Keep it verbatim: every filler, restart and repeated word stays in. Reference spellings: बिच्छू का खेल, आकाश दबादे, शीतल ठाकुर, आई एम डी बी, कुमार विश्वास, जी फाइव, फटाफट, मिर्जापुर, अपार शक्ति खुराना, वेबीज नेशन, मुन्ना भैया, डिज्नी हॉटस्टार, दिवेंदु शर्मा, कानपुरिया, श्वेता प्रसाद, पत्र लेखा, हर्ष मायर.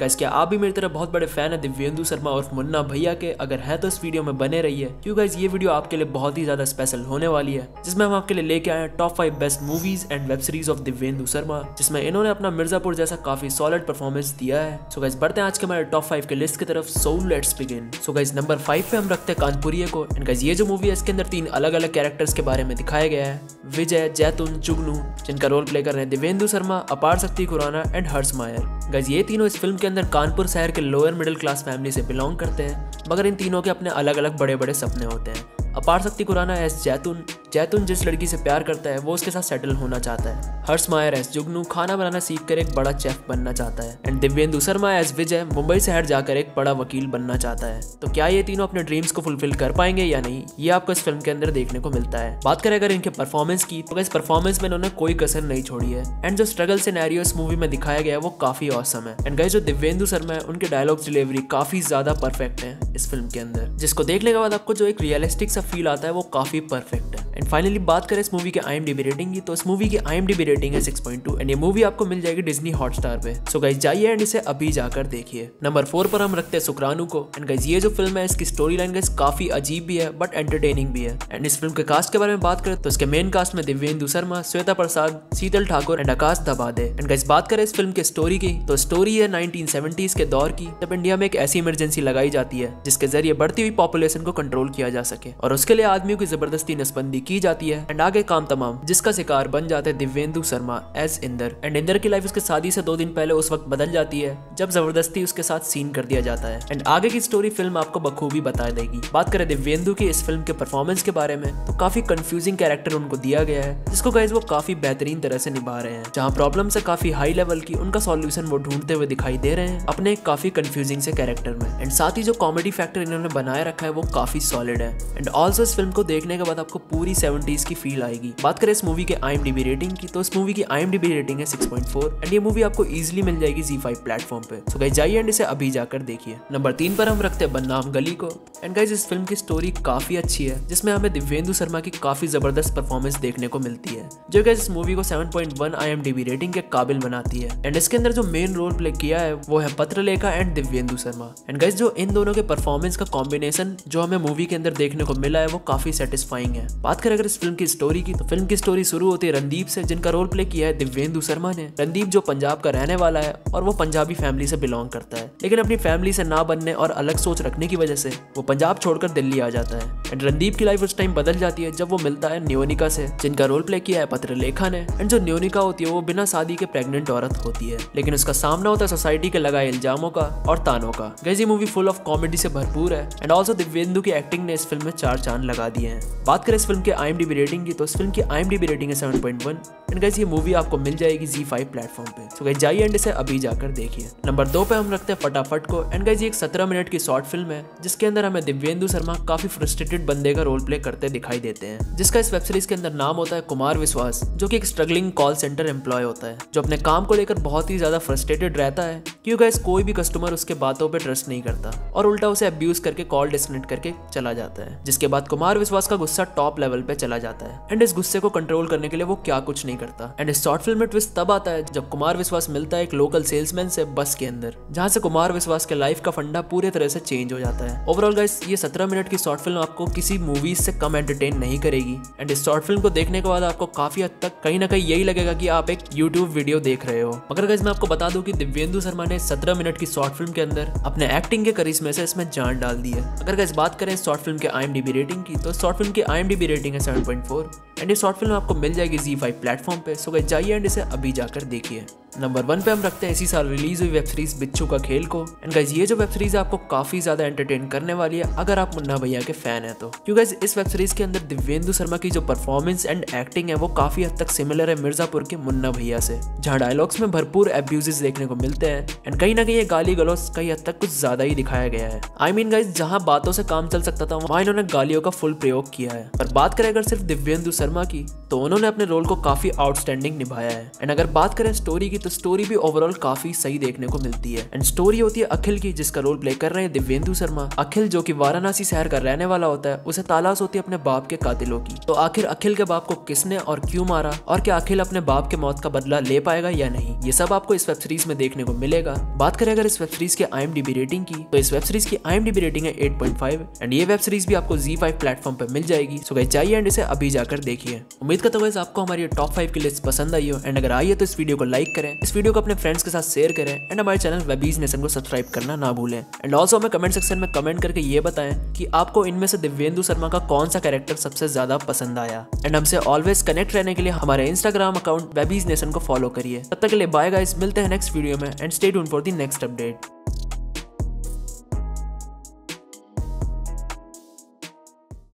Guys क्या आप भी मेरी तरह बहुत बड़े फैन है दिवेंदु शर्मा और मुन्ना भैया के? अगर है तो इस वीडियो में बने रहिए क्योंकि गाइस ये वीडियो आपके लिए बहुत ही ज्यादा स्पेशल होने वाली है, जिसमें हम आपके लिए लेके आए हैं top five best movies and web series of दिवेंदु शर्मा, जिसमें इन्होंने अपना मिर्जापुर जैसा काफी सॉलिड परफॉर्मेंस दिया है। सो गाइस बढ़ते हैं आज के हमारे टॉप फाइव के लिस्ट की तरफ, so let's begin. So guys number five पे हम रखते हैं कानपुरिया को। एंड गाइस ये जो मूवी है इसके अंदर तीन अलग अलग कैरेक्टर्स के बारे में दिखाया गया है, विजय, जैतून, चुगनू, जिनका रोल प्ले कर रहे हैं दिवेंदु शर्मा, अपार शक्ति खुराना and हर्ष मायर। Guys ये तीनों इस फिल्म के अंदर कानपुर शहर के लोअर मिडिल क्लास फैमिली से बिलोंग करते हैं, मगर इन तीनों के अपने अलग अलग बड़े बड़े सपने होते हैं। अपार शक्ति खुराना एस जैतून, जैतून जिस लड़की से प्यार करता है वो उसके साथ सेटल होना चाहता है। हर्ष मायर एस जुगनू खाना बनाना सीख कर एक बड़ा शेफ बनना चाहता है। एंड दिवेंदु शर्मा एस विजय मुंबई शहर जाकर एक बड़ा वकील बनना चाहता है। तो क्या ये तीनों अपने ड्रीम्स को फुलफिल कर पाएंगे या नहीं, ये आपको इस फिल्म के अंदर देखने को मिलता है। बात करें अगर इनके परफॉर्मेंस की तो इस परफॉर्मेंस में इन्होंने कोई कसर नहीं छोड़ी है। एंड जो स्ट्रगल सिनेरियो इस मूवी में दिखाया गया है वो काफी ऑसम है। एंड गाइस जो दिवेंदु शर्मा है उनके डायलॉग डिलीवरी काफी ज्यादा परफेक्ट है इस फिल्म के अंदर, जिसको देखने के बाद आपको जो एक रियलिस्टिक सा फील आता है वो काफी परफेक्ट है। एंड फाइनली बात करें इस मूवी के आई एम डी बी rating की, तो इस मूवी की आई एम डी बी rating है सिक्स पॉइंट टू एंड ये मूवी आपको मिल जाएगी डिज्नी हॉटस्टार पे। सो गाइस जाइए एंड इसे अभी जाकर देखिए। नंबर फोर पर हम रखते हैं शुक्राणु को। एंड गाइस ये जो फिल्म है इसकी स्टोरी लाइन गाइस काफी अजीब भी है बट एंटरटेनिंग भी है। एंड इस फिल्म के कास्ट के बारे में बात करें तो इसके मेन कास्ट में दिवेंदु शर्मा, श्वेता प्रसाद, शीतल ठाकुर and आकाश दबादे। And guys बात करें इस फिल्म की स्टोरी की तो स्टोरी है नाइनटीन सेवेंटीज के दौर की, जब इंडिया में एक ऐसी इमरजेंसी लगाई जाती है जिसके जरिए बढ़ती हुई पॉपुलेशन को कंट्रोल किया जा सके, और उसके लिए आदमियों की जबरदस्ती नसबंदी की जाती है एंड आगे काम तमाम, जिसका शिकार बन जाते हैं दिवेंदु शर्मा एस इंदर। एंड इंदर की लाइफ उसके शादी से दो दिन पहले उस वक्त बदल जाती है जब जबरदस्ती उसके साथ सीन कर दिया जाता है। एंड आगे की स्टोरी फिल्म आपको बखूबी बता देगी। बात करें दिवेंदु की इस फिल्म के परफॉर्मेंस के बारे में तो काफी कंफ्यूजिंग कैरेक्टर उनको दिया गया है, जिसको गाइस वो काफी बेहतरीन तरह से निभा रहे हैं। जहाँ प्रॉब्लम से काफी हाई लेवल की उनका सॉल्यूशन वो ढूंढते हुए दिखाई दे रहे हैं अपने काफी कंफ्यूजिंग से कैरेक्टर में। एंड साथ ही जो कॉमेडी फैक्टर इन्होंने बनाए रखा है वो काफी सॉलिड है। एंड ऑल्सो इस फिल्म को देखने के बाद आपको पूरी सेवेंटीज की फील आएगी। बात करें इस मूवी के आई एम डी बी rating की तो इस मूवी की आई एम डी बी rating है सिक्स पॉइंट फोर एंड ये मूवी आपको इजीली मिल जाएगी जी फाइव प्लेटफॉर्म पे। सो गाइस जाइए एंड इसे अभी जाकर देखिए। नंबर तीन पर हम रखते हैं बदनाम गली को। एंड गाइस इस फिल्म की स्टोरी काफी अच्छी है, जिसमें हमें दिवेंदु शर्मा की काफी जबरदस्त परफॉर्मेंस देखने को मिलती है, जो गाइस इस मूवी को seven point one आई एम डी बी rating के काबिल बनाती है। एंड इसके अंदर जो मेन रोल प्ले किया है वो है पत्र लेखा and दिवेंदु शर्मा। And guys जो इन दोनों के परफॉर्मेंस का कॉम्बिनेशन जो हमें मूवी के अंदर देखने को मिला है वो काफी सेटिस्फाइंग है। बात करें अगर इस फिल्म की स्टोरी की तो फिल्म की स्टोरी शुरू होती है रणदीप से, जिनका रोल प्ले किया है दिवेंदु शर्मा ने। रणदीप जो पंजाब का रहने वाला है और वो पंजाबी फैमिली से बिलोंग करता है, लेकिन अपनी फैमिली से ना बनने और अलग सोच रखने की वजह से वो पंजाब छोड़कर दिल्ली आ जाता है। एंड रणदीप की लाइफ उस टाइम बदल जाती है जब वो मिलता है न्योनिका से, जिनका रोल प्ले किया है पत्र लेखा ने। एंड जो न्योनिका होती है वो बिना शादी के प्रेग्नेंट औरत होती है, लेकिन उसका सामना होता है सोसाइटी के लगाए इल्जामों का और तानों का। गाइस ये मूवी फुल ऑफ कॉमेडी से भरपूर है एंड ऑल्सो दिवेंदु की एक्टिंग ने इस फिल्म में चार चांद लगा दिए हैं। बात करें इस फिल्म के आई एम डी बी rating की तो इस फिल्म की आई एम डी बी rating है seven point one and guys ये मूवी आपको मिल जाएगी जी फाइव प्लेटफॉर्म पे। सो गाइस जाइए एंड इसे अभी जाकर देखिए। नंबर दो पे हम रखते हैं फटाफट को। एंड गाइस ये एक सत्रह मिनट की शॉर्ट फिल्म है, जिसके अंदर हमें दिवेंदु शर्मा काफी फ्रस्ट्रेटेड बंदे का रोल प्ले करते दिखाई देते हैं, जिसका इस वेब सीरीज के अंदर नाम होता है कुमार विश्वास, जो की एक स्ट्रगलिंग कॉल सेंटर एम्प्लॉय होता है, जो अपने काम को लेकर बहुत ही ज्यादा फ्रस्ट्रेटेड रहता है क्योंकि गाइस कोई भी कस्टमर उसके बातों पर ट्रस्ट नहीं करता और उल्टा उसे अब्यूज करके कॉल डिस्कनेक्ट करके चला जाता है, जिसके बाद कुमार विश्वास का गुस्सा टॉप लेवल पे चला जाता है। एंड इस गुस्से को कंट्रोल करने के लिए वो क्या कुछ नहीं करता। एंड इस शॉर्ट फिल्म में ट्विस्ट तब आता है जब कुमार विश्वास मिलता है एक लोकल सेल्समैन से बस के अंदर, जहां से कुमार विश्वास के लाइफ का फंडा पूरे तरह से चेंज हो जाता है। ओवरऑल गाइस ये सत्रह मिनट की शॉर्ट फिल्म आपको किसी मूवी से कम एंटरटेन नहीं करेगी। एंड इस शॉर्ट फिल्म को देखने के बाद आपको काफी हद तक कहीं ना कहीं यही लगेगा कि आप एक यूट्यूब वीडियो देख रहे हो। मगर गाइस मैं आपको बता दूं कि दिवेंदु शर्मा ने सत्रह मिनट की शॉर्ट फिल्म के अंदर अपने एक्टिंग के करिश्मे से इसमें जान डाल दी है। अगर गाइस बात करें शॉर्ट फिल्म के आई एम डी बी rating की तो शॉर्ट फिल्म की आई एम डी बी rating है सेवन पॉइंट फोर एंड ये शॉर्ट फिल्म आपको मिल जाएगी जी फाइव प्लेटफॉर्म पे। सो गाइस जाइए एंड इसे अभी जाकर देखिए। नंबर वन पे हम रखते हैं इसी साल रिलीज हुई वेब सीरीज बिच्छू का खेल को। एंड गाइस ये जो वेब सीरीज आपको काफी ज्यादा एंटरटेन करने वाली है अगर आप मुन्ना भैया के फैन हैं तो, क्योंकि गाइस इस वेब सीरीज के अंदर दिवेंदु शर्मा की जो परफॉर्मेंस एंड एक्टिंग है वो काफी हद तक सिमिलर है मिर्जापुर के मुन्ना भैया से, जहाँ डायलॉग्स में भरपूर एब्यूजेस देखने को मिलते हैं एंड कहीं ना कहीं ये गाली गलौज कहीं हद तक कुछ ज्यादा ही दिखाया गया है। आई मीन गाइस जहाँ बातों से काम चल सकता था वहाँ इन्होंने गालियों का फुल प्रयोग किया है। और बात करें अगर सिर्फ दिवेंदु शर्मा की तो उन्होंने अपने रोल को काफी आउटस्टैंडिंग निभाया है। एंड अगर बात करें स्टोरी की तो तो स्टोरी भी ओवरऑल काफी सही देखने को मिलती है। एंड स्टोरी होती है अखिल की, जिसका रोल प्ले कर रहे हैं दिवेंदु शर्मा। अखिल जो कि वाराणसी शहर का रहने वाला होता है, उसे तालाश होती है अपने बाप के कातिलों की। तो आखिर अखिल के बाप को किसने और क्यों मारा, और क्या अखिल अपने बाप के मौत का बदला ले पाएगा या नहीं, ये सब आपको इस वेब सीरीज में देखने को मिलेगा। बात करें अगर इस वेब सीरीज के आई एम डी बी rating की, तो इस वेब सीरीज की आई एम डी बी rating है एट पॉइंट फाइव एंड ये वेब सीरीज भी आपको जी फाइव प्लेटफॉर्म पर मिल जाएगी। सो गाइस जाइए एंड इसे अभी जाकर देखिए। उम्मीद करता हूं आपको हमारी टॉप फाइव की लिस्ट पसंद आई हो, एंड अगर आई है तो इस वीडियो को लाइक करें, इस वीडियो को अपने फ्रेंड्स के साथ शेयर करें, एंड हमारे चैनल वेबीज नेशन को सब्सक्राइब करना ना भूलें। एंड ऑल्सो हमें कमेंट सेक्शन में कमेंट करके ये बताएं कि आपको इनमें से दिवेंदु शर्मा का कौन सा कैरेक्टर सबसे ज्यादा पसंद आया। एंड हमसे ऑलवेज कनेक्ट रहने के लिए हमारे इंस्टाग्राम अकाउंट वेबीज नेशन को फॉलो करिए। तब तक के लिए बाय गाइस, मिलते हैं नेक्स्ट वीडियो में and stay tuned for the next update.